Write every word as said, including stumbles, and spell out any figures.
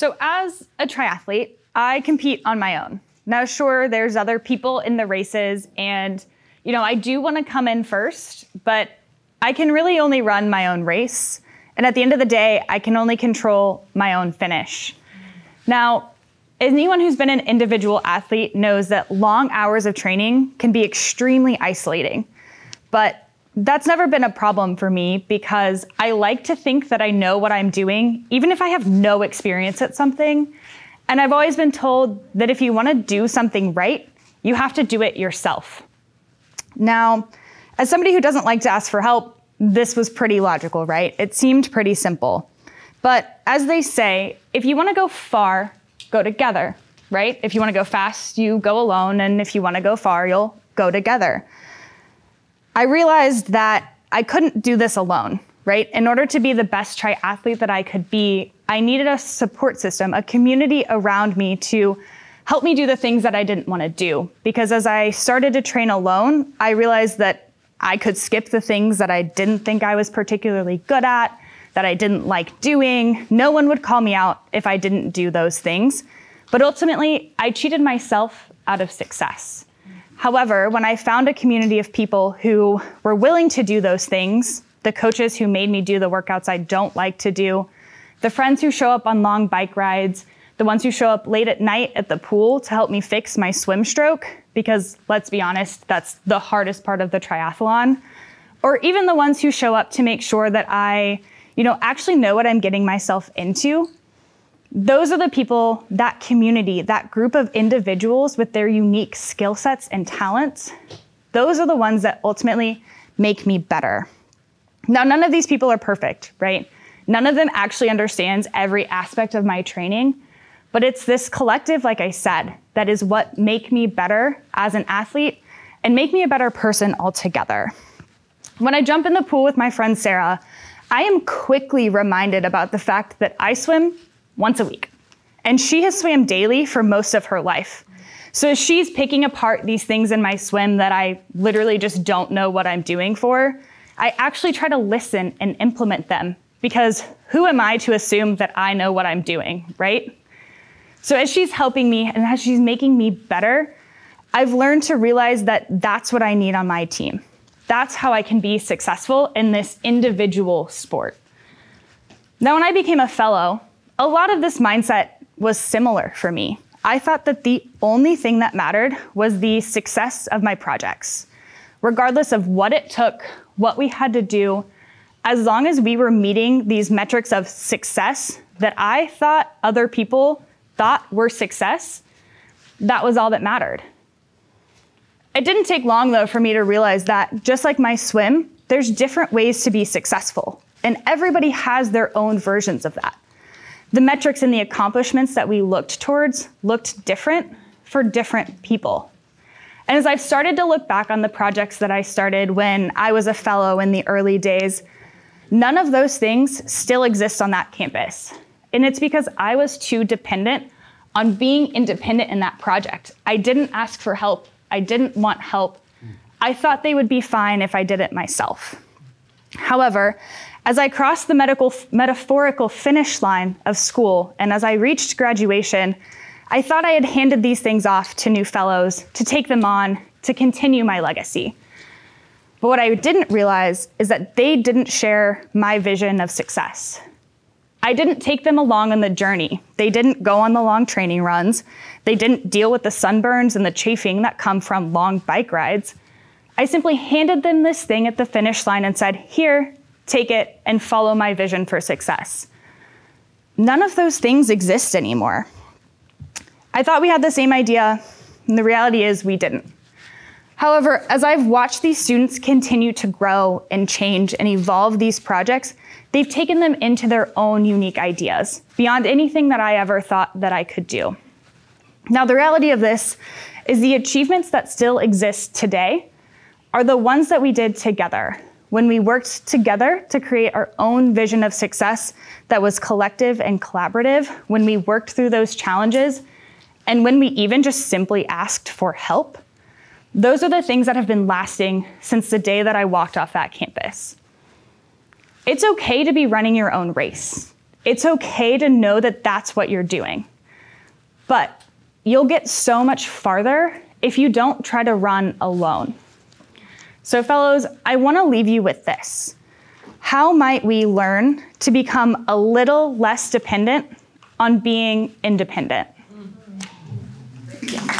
So as a triathlete, I compete on my own. Now, sure, there's other people in the races, and you know, I do want to come in first, but I can really only run my own race. And at the end of the day, I can only control my own finish. Now, anyone who's been an individual athlete knows that long hours of training can be extremely isolating. But that's never been a problem for me because I like to think that I know what I'm doing, even if I have no experience at something. And I've always been told that if you want to do something right, you have to do it yourself. Now, as somebody who doesn't like to ask for help, this was pretty logical, right? It seemed pretty simple. But as they say, if you want to go far, go together, right? If you want to go fast, you go alone. And if you want to go far, you'll go together. I realized that I couldn't do this alone, right? In order to be the best triathlete that I could be, I needed a support system, a community around me to help me do the things that I didn't want to do. Because as I started to train alone, I realized that I could skip the things that I didn't think I was particularly good at, that I didn't like doing. No one would call me out if I didn't do those things. But ultimately, I cheated myself out of success. However, when I found a community of people who were willing to do those things, the coaches who made me do the workouts I don't like to do, the friends who show up on long bike rides, the ones who show up late at night at the pool to help me fix my swim stroke, because let's be honest, that's the hardest part of the triathlon, or even the ones who show up to make sure that I you know, actually know what I'm getting myself into. Those are the people, that community, that group of individuals with their unique skill sets and talents. Those are the ones that ultimately make me better. Now, none of these people are perfect, right? None of them actually understands every aspect of my training, but it's this collective, like I said, that is what make me better as an athlete and make me a better person altogether. When I jump in the pool with my friend Sarah, I am quickly reminded about the fact that I swim once a week, and she has swam daily for most of her life. So she's picking apart these things in my swim that I literally just don't know what I'm doing for. I actually try to listen and implement them, because who am I to assume that I know what I'm doing, right? So as she's helping me and as she's making me better, I've learned to realize that that's what I need on my team. That's how I can be successful in this individual sport. Now, when I became a fellow, a lot of this mindset was similar for me. I thought that the only thing that mattered was the success of my projects. Regardless of what it took, what we had to do, as long as we were meeting these metrics of success that I thought other people thought were success, that was all that mattered. It didn't take long, though, for me to realize that, just like my swim, there's different ways to be successful, and everybody has their own versions of that. The metrics and the accomplishments that we looked towards looked different for different people. And as I've started to look back on the projects that I started when I was a fellow in the early days, none of those things still exist on that campus. And it's because I was too dependent on being independent in that project. I didn't ask for help. I didn't want help. I thought they would be fine if I did it myself. However, as I crossed the medical, metaphorical finish line of school, and as I reached graduation, I thought I had handed these things off to new fellows to take them on, to continue my legacy. But what I didn't realize is that they didn't share my vision of success. I didn't take them along on the journey. They didn't go on the long training runs. They didn't deal with the sunburns and the chafing that come from long bike rides. I simply handed them this thing at the finish line and said, here, take it and follow my vision for success. None of those things exist anymore. I thought we had the same idea, and the reality is we didn't. However, as I've watched these students continue to grow and change and evolve these projects, they've taken them into their own unique ideas, beyond anything that I ever thought that I could do. Now, the reality of this is the achievements that still exist today are the ones that we did together, when we worked together to create our own vision of success that was collective and collaborative, when we worked through those challenges, and when we even just simply asked for help. Those are the things that have been lasting since the day that I walked off that campus. It's okay to be running your own race. It's okay to know that that's what you're doing, but you'll get so much farther if you don't try to run alone. So fellows, I want to leave you with this. How might we learn to become a little less dependent on being independent? Mm-hmm. Yeah.